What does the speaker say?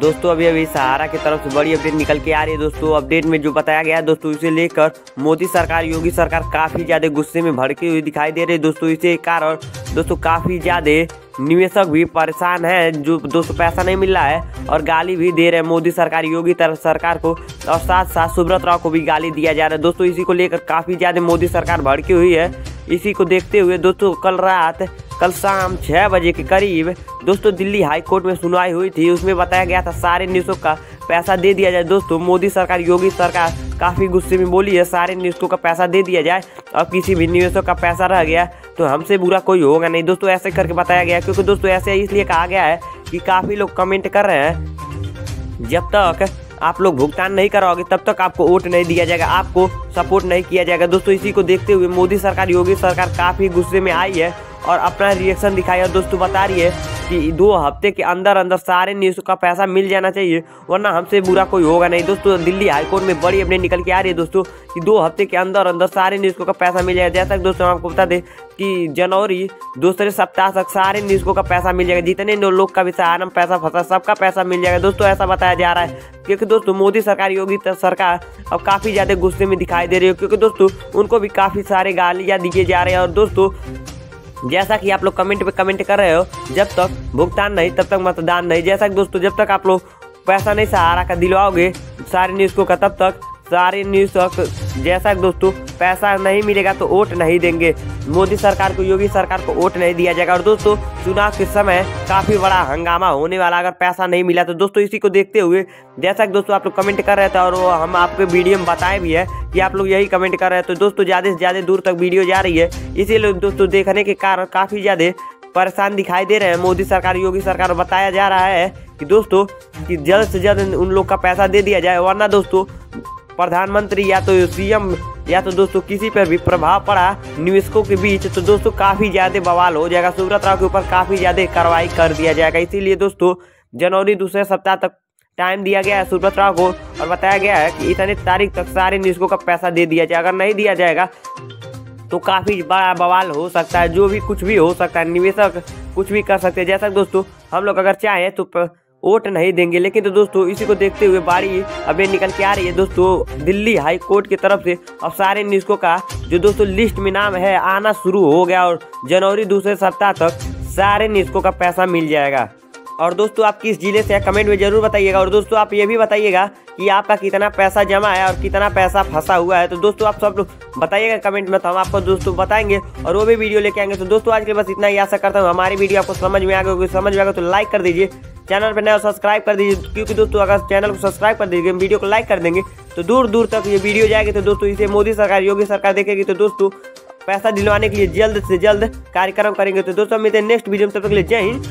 दोस्तों अभी सहारा की तरफ से बड़ी अपडेट निकल के आ रही है। दोस्तों अपडेट में जो बताया गया है दोस्तों, इसे लेकर मोदी सरकार योगी सरकार काफ़ी ज़्यादा गुस्से में भड़की हुई दिखाई दे रही है। दोस्तों इसी कारण दोस्तों काफ़ी ज़्यादा निवेशक भी परेशान है, जो दोस्तों पैसा नहीं मिल रहा है और गाली भी दे रहे हैं मोदी सरकार योगी सरकार को, और साथ साथ सुब्रत रॉय को भी गाली दिया जा रहा है। दोस्तों इसी को लेकर काफ़ी ज़्यादा मोदी सरकार भड़की हुई है। इसी को देखते हुए दोस्तों कल शाम 6 बजे के करीब दोस्तों दिल्ली हाई कोर्ट में सुनवाई हुई थी। उसमें बताया गया था सारे निवेशकों का पैसा दे दिया जाए। दोस्तों मोदी सरकार योगी सरकार काफ़ी गुस्से में बोली है सारे निवेशकों का पैसा दे दिया जाए और किसी भी निवेशक का पैसा रह गया तो हमसे बुरा कोई होगा नहीं। दोस्तों ऐसे करके बताया गया, क्योंकि दोस्तों ऐसे इसलिए कहा गया है कि काफ़ी लोग कमेंट कर रहे हैं जब तक आप लोग भुगतान नहीं कराओगे तब तक आपको वोट नहीं दिया जाएगा, आपको सपोर्ट नहीं किया जाएगा। दोस्तों इसी को देखते हुए मोदी सरकार योगी सरकार काफ़ी गुस्से में आई है और अपना रिएक्शन दिखाया। दोस्तों बता रही है कि 2 हफ्ते के अंदर सारे निवेशकों का पैसा मिल जाना चाहिए वरना हमसे बुरा कोई होगा नहीं। दोस्तों दिल्ली हाईकोर्ट में बड़ी अपडेट निकल के आ रही है दोस्तों कि 2 हफ्ते के अंदर सारे निवेशकों का पैसा मिल जाएगा। जैसा कि दोस्तों आपको बता दें कि जनवरी दूसरे सप्ताह तक सारे निवेशकों का पैसा मिल जाएगा, जितने लोग का भी सहारा में पैसा फंसा सबका पैसा मिल जाएगा। दोस्तों ऐसा बताया जा रहा है, क्योंकि दोस्तों मोदी सरकार योगी सरकार अब काफ़ी ज़्यादा गुस्से में दिखाई दे रही है, क्योंकि दोस्तों उनको भी काफ़ी सारे गालियाँ दिए जा रहे हैं। और दोस्तों जैसा कि आप लोग कमेंट पे कमेंट कर रहे हो जब तक भुगतान नहीं तब तक मतदान नहीं, जैसा कि दोस्तों जब तक आप लोग पैसा नहीं सहारा का दिलवाओगे सारे निवेशकों का तब तक सारे निवेशक जैसा कि दोस्तों पैसा नहीं मिलेगा तो वोट नहीं देंगे मोदी सरकार को, योगी सरकार को वोट नहीं दिया जाएगा। और दोस्तों चुनाव के समय काफ़ी बड़ा हंगामा होने वाला अगर पैसा नहीं मिला तो। दोस्तों इसी को देखते हुए जैसा कि दोस्तों आप लोग कमेंट कर रहे थे और वो हम आपके वीडियो में बताए भी है कि आप लोग यही कमेंट कर रहे थे। तो दोस्तों ज़्यादा से ज़्यादा दूर तक वीडियो जा रही है, इसीलिए दोस्तों देखने के कारण काफ़ी ज़्यादा परेशान दिखाई दे रहे हैं मोदी सरकार योगी सरकार। बताया जा रहा है कि दोस्तों कि जल्द से जल्द उन लोग का पैसा दे दिया जाए, वरना दोस्तों प्रधानमंत्री या तो सीएम या तो दोस्तों किसी पर भी प्रभाव पड़ा निवेशकों के बीच तो दोस्तों काफ़ी ज़्यादा बवाल हो जाएगा, सुब्रत रॉय के ऊपर काफ़ी ज़्यादा कार्रवाई कर दिया जाएगा। इसीलिए दोस्तों जनवरी दूसरे सप्ताह तक टाइम दिया गया है सुब्रत रॉय को, और बताया गया है कि इतने तारीख तक सारे निवेशकों का पैसा दे दिया जाए। अगर नहीं दिया जाएगा तो काफ़ी बड़ा बवाल हो सकता है, जो भी कुछ भी हो सकता है, निवेशक कुछ भी कर सकते हैं। जैसा दोस्तों हम लोग अगर चाहें तो वोट नहीं देंगे, लेकिन तो दोस्तों इसी को देखते हुए बारी अभी निकल के आ रही है। दोस्तों दिल्ली हाई कोर्ट की तरफ से अब सारे निवेशकों का जो दोस्तों लिस्ट में नाम है आना शुरू हो गया और जनवरी दूसरे सप्ताह तक सारे निवेशकों का पैसा मिल जाएगा। और दोस्तों आप किस जिले से हैं कमेंट में ज़रूर बताइएगा, और दोस्तों आप ये भी बताइएगा कि आपका कितना पैसा जमा है और कितना पैसा फंसा हुआ है। तो दोस्तों आप सब लोग बताइएगा कमेंट में, तो हम आपको दोस्तों बताएंगे और वो भी वीडियो लेके आएंगे। तो दोस्तों आज के बस इतना ही, आशा करता हूँ हमारी वीडियो आपको समझ में आ गया तो लाइक कर दीजिए, चैनल पर नया सब्सक्राइब कर दीजिए, क्योंकि दोस्तों अगर चैनल को सब्सक्राइब कर दीजिए वीडियो को लाइक कर देंगे तो दूर दूर तक ये वीडियो जाएगी। तो दोस्तों इसे मोदी सरकार योगी सरकार देखेगी तो दोस्तों पैसा दिलवाने के लिए जल्द से जल्द कार्यक्रम करेंगे। तो दोस्तों मिलते हैं नेक्स्ट वीडियो में, तब तक के लिए जय हिंद।